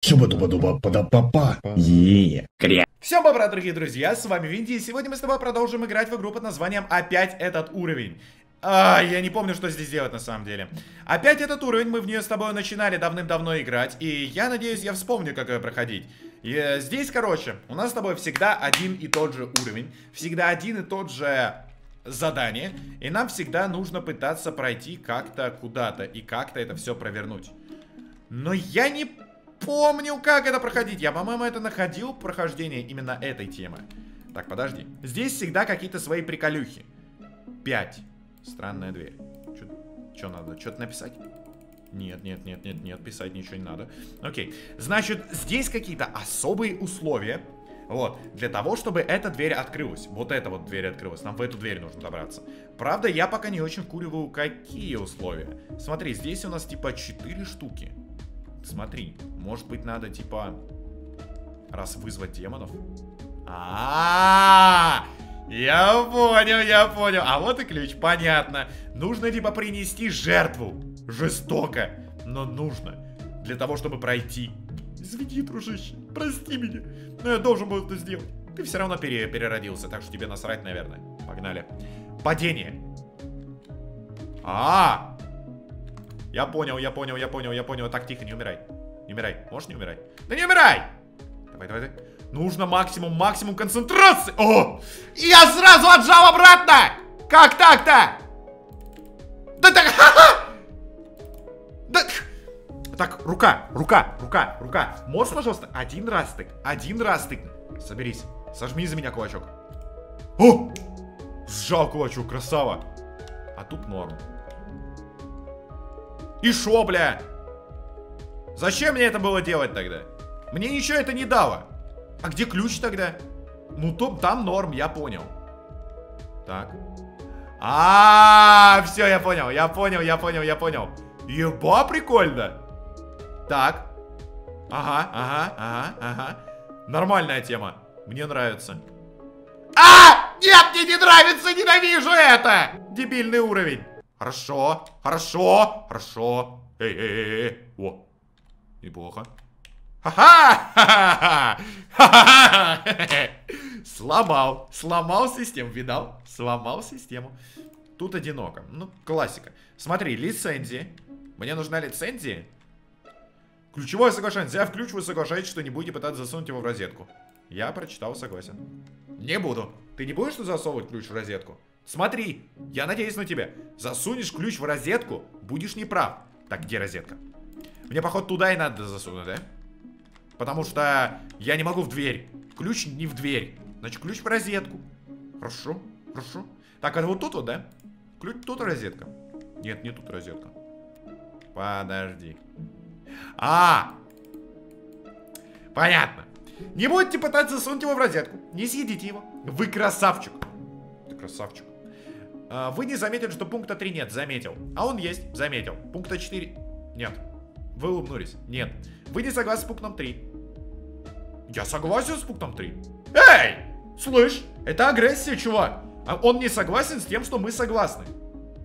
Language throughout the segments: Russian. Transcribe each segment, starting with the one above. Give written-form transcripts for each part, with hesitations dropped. Всем добра, дорогие друзья, с вами Винди, и сегодня мы с тобой продолжим играть в игру под названием «Опять этот уровень». Я не помню, что здесь делать на самом деле. «Опять этот уровень», мы в нее с тобой начинали давным-давно играть, и я надеюсь, я вспомню, как ее проходить. И здесь, короче, у нас с тобой всегда один и тот же уровень, всегда один и тот же задание, и нам всегда нужно пытаться пройти как-то куда-то и как-то это все провернуть. Но я не помню, как это проходить. Я, по-моему, это находил прохождение именно этой темы. Так, подожди. Здесь всегда какие-то свои приколюхи. 5. Странная дверь. Что надо? Что-то написать? Нет, нет, нет, нет, нет. Писать ничего не надо. Окей. Значит, здесь какие-то особые условия. Вот. Для того, чтобы эта дверь открылась. Вот эта вот дверь открылась. Нам в эту дверь нужно добраться. Правда, я пока не очень вкуриваю, какие условия. Смотри, здесь у нас типа 4 штуки. Смотри, может быть, надо, типа, раз вызвать демонов. Я понял, я понял. А вот и ключ, понятно. Нужно, типа, принести жертву. Жестоко, но нужно. Для того, чтобы пройти. Извини, дружище, прости меня. Но я должен был это сделать. Ты все равно переродился, так что тебе насрать, наверное. Погнали. Падение. Я понял, я понял, я понял, я понял. Так, тихо, не умирай. Не умирай. Можешь не умирать? Да не умирай! Давай, давай, давай. Нужно максимум концентрации. О! Я сразу отжал обратно! Как так-то? Да так... Да... Так, рука. Можешь, пожалуйста, один раз тык. Соберись. Сожми за меня кулачок. О! Сжал кулачок, красава. А тут норм. И шо, бля? Зачем мне это было делать тогда? Мне ничего это не дало. А где ключ тогда? Ну, там норм, я понял. Так. Все, я понял. Еба, прикольно. Так. Ага. Нормальная тема. Мне нравится. Нет, мне не нравится, ненавижу это! Дебильный уровень. Хорошо. О, неплохо. Сломал систему, видал? Сломал систему. Тут одиноко. Ну, классика. Смотри, лицензии. Мне нужна лицензия. Ключевое соглашение. Взяв ключ, вы соглашаетесь, что не будете пытаться засунуть его в розетку. Я прочитал, согласен. Не буду. Ты не будешь засовывать ключ в розетку? Смотри, я надеюсь на тебя. Засунешь ключ в розетку, будешь неправ. Так, где розетка? Мне, походу, туда и надо засунуть, да? Потому что я не могу в дверь. Ключ не в дверь. Значит, ключ в розетку. Хорошо. Так, а вот тут вот, да? Ключ тут розетка. Нет, не тут розетка. Подожди. Понятно. Не будете пытаться засунуть его в розетку. Не съедите его. Вы красавчик. Красавчик. Вы не заметили, что пункта 3 нет? Заметил. А он есть? Заметил. Пункта 4? Нет. Вы улыбнулись? Нет. Вы не согласны с пунктом 3? Я согласен с пунктом 3. Эй! Слышь, это агрессия, чувак. Он не согласен с тем, что мы согласны.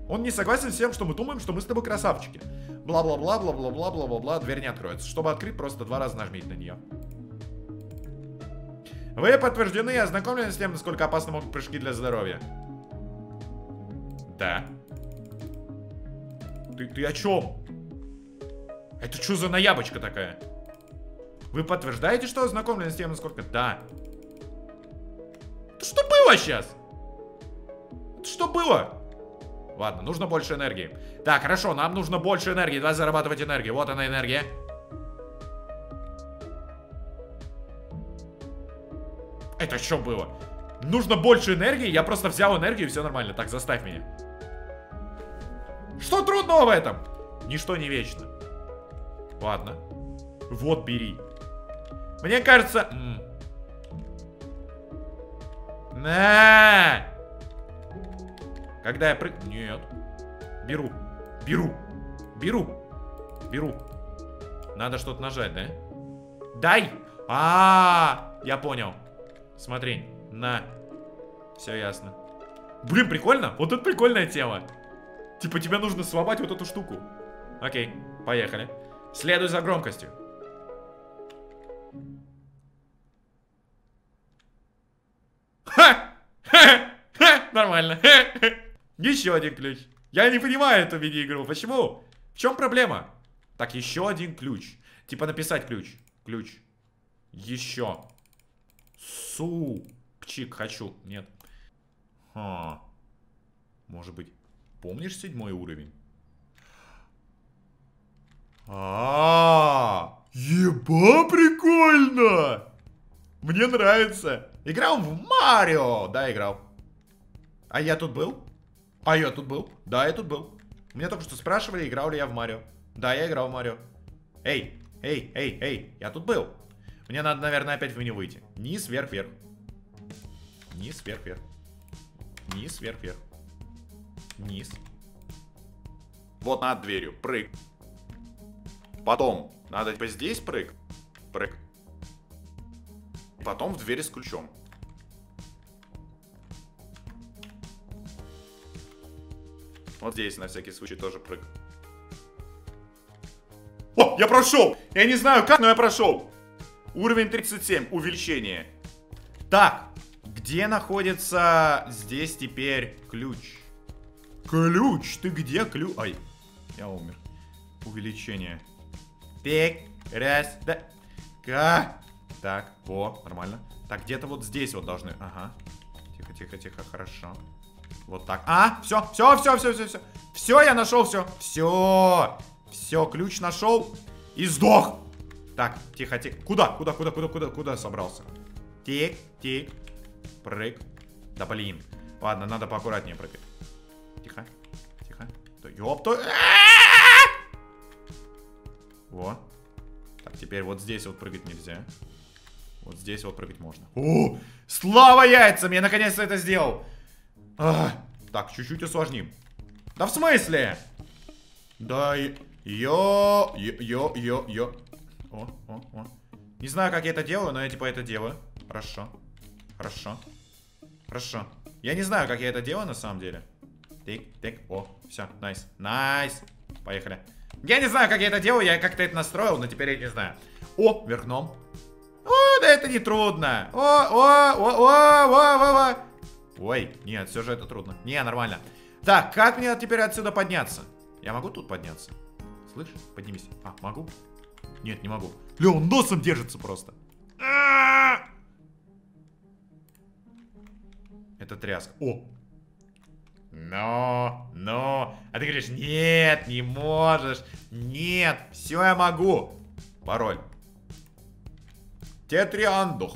Он не согласен с тем, что мы думаем, что мы с тобой красавчики. Бла-бла-бла. Дверь не откроется. Чтобы открыть, просто 2 раза нажмите на нее. Вы подтверждены и ознакомлены с тем, насколько опасны могут прыжки для здоровья. Да. Ты о чем? Это что за наябочка такая? Вы подтверждаете, что ознакомлены с тем, насколько... Да. Что было сейчас? Что было? Ладно, нужно больше энергии. Так, хорошо, нам нужно больше энергии. Давай зарабатывать энергию. Вот она, энергия. Это что было? Нужно больше энергии, я просто взял энергию и все нормально. Так, заставь меня. Что трудного в этом? Ничто не вечно. Ладно. Вот, бери. Мне кажется... На! Когда я прыг... Нет. Беру. Надо что-то нажать, да? Дай! Я понял. Смотри, на. Все ясно. Блин, прикольно. Вот тут прикольная тема. Типа тебе нужно сломать вот эту штуку. Окей, поехали. Следуй за громкостью. Нормально. Еще один ключ. Я не понимаю эту мини-игру. Почему? В чем проблема? Так, еще один ключ. Типа написать ключ. Ключ. Еще. Су-чик хочу. Нет. Ха. Может быть. Помнишь 7-й уровень? Еба, прикольно! Мне нравится. Играл в Марио. Да, играл. А я тут был? А я тут был. Да, я тут был. Меня только что спрашивали, играл ли я в Марио. Да, я играл в Марио. Эй, эй, эй, эй, я тут был. Мне надо, наверное, опять в меню выйти. Низ, вверх, вверх. Низ, вверх, вверх. Низ, вверх, вверх. Низ. Вот над дверью. Прыг. Потом надо типа здесь прыг. Прыг. Потом в двери с ключом. Вот здесь на всякий случай тоже прыг. О, я прошел! Я не знаю как, но я прошел. Уровень 37. Увеличение. Так. Где находится здесь теперь ключ? Ключ! Ты где ключ? Ай, я умер. Увеличение. Так, раз, да. Ка. Так, во, нормально. Так, где-то вот здесь вот должны. Ага. Тихо, тихо, тихо, хорошо. Вот так. А, все, все, все, все, все, все. Все, я нашел, все. Все. Все, ключ нашел. И сдох. Так, тихо, тихо. Куда? Куда, куда, куда, куда, куда собрался? Тик, тик. Прыг. Да блин. Ладно, надо поаккуратнее прыгать. Тихо, тихо. Ёпта. Во. Так, теперь вот здесь вот прыгать нельзя. Вот здесь вот прыгать можно. О! Слава яйцам! Я наконец-то это сделал! Так, чуть-чуть усложним. Да в смысле? Да йо-йо-йо-йо. О, о, о. Не знаю, как я это делаю, но я типа это делаю. Хорошо. Хорошо. Хорошо. Я не знаю, как я это делаю на самом деле. Тик, тик. О, все, найс. Найс. Поехали. Я не знаю, как я это делаю, я как-то это настроил, но теперь я не знаю. О, верхном. О, да это не трудно. О. Ой, нет, все же это трудно. Не, нормально. Так, как мне теперь отсюда подняться? Я могу тут подняться? Слышь, поднимись. А, могу? Нет, не могу. Лё, он носом держится просто. Это тряска. О. Но, а ты говоришь, нет, не можешь, нет, все я могу. Пароль. Тетриандух.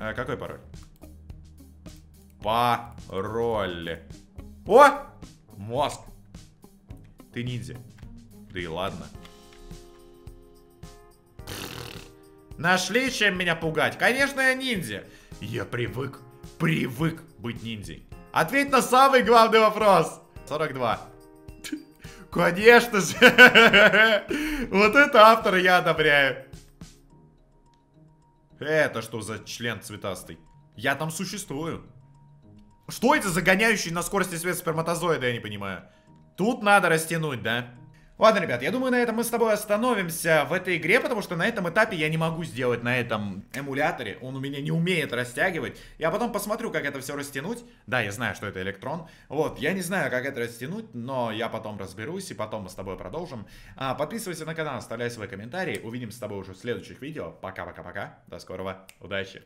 А какой пароль? Пароль. О, мозг. Ты ниндзя. Да и ладно. Нашли, чем меня пугать. Конечно, я ниндзя. Я привык быть ниндзей. Ответь на самый главный вопрос. 42. Конечно же. Вот это автор я одобряю. Это что за член цветастый? Я там существую. Что это за гоняющий на скорости света сперматозоида, я не понимаю. Тут надо растянуть, да? Ладно, ребят, я думаю, на этом мы с тобой остановимся в этой игре, потому что на этом этапе я не могу сделать на этом эмуляторе. Он у меня не умеет растягивать. Я потом посмотрю, как это все растянуть. Да, я знаю, что это Electron. Вот, я не знаю, как это растянуть, но я потом разберусь, и потом мы с тобой продолжим. Подписывайся на канал, оставляй свои комментарии. Увидимся с тобой уже в следующих видео. Пока-пока-пока. До скорого. Удачи.